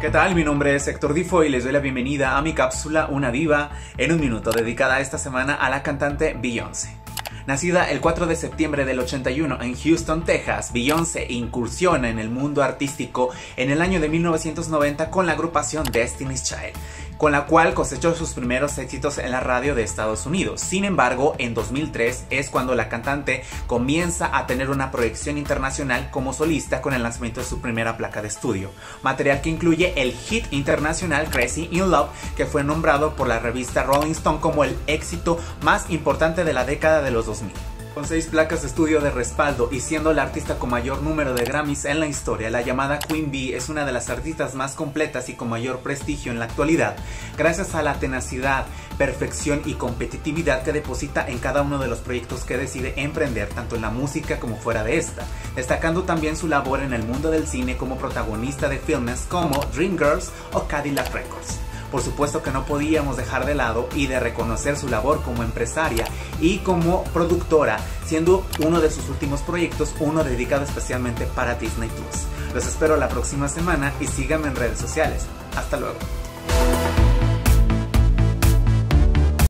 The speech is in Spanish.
¿Qué tal? Mi nombre es Héctor Difo y les doy la bienvenida a mi cápsula Una Diva en un minuto, dedicada esta semana a la cantante Beyoncé. Nacida el 4 de septiembre del 81 en Houston, Texas, Beyoncé incursiona en el mundo artístico en el año de 1990 con la agrupación Destiny's Child, con la cual cosechó sus primeros éxitos en la radio de Estados Unidos. Sin embargo, en 2003 es cuando la cantante comienza a tener una proyección internacional como solista con el lanzamiento de su primera placa de estudio, material que incluye el hit internacional Crazy in Love, que fue nombrado por la revista Rolling Stone como el éxito más importante de la década de los 2000. Con 6 placas de estudio de respaldo y siendo la artista con mayor número de Grammys en la historia, la llamada Queen Bee es una de las artistas más completas y con mayor prestigio en la actualidad, gracias a la tenacidad, perfección y competitividad que deposita en cada uno de los proyectos que decide emprender, tanto en la música como fuera de esta, destacando también su labor en el mundo del cine como protagonista de filmes como Dreamgirls o Cadillac Records. Por supuesto que no podíamos dejar de lado y de reconocer su labor como empresaria y como productora, siendo uno de sus últimos proyectos, uno dedicado especialmente para Disney Plus. Los espero la próxima semana y síganme en redes sociales. Hasta luego.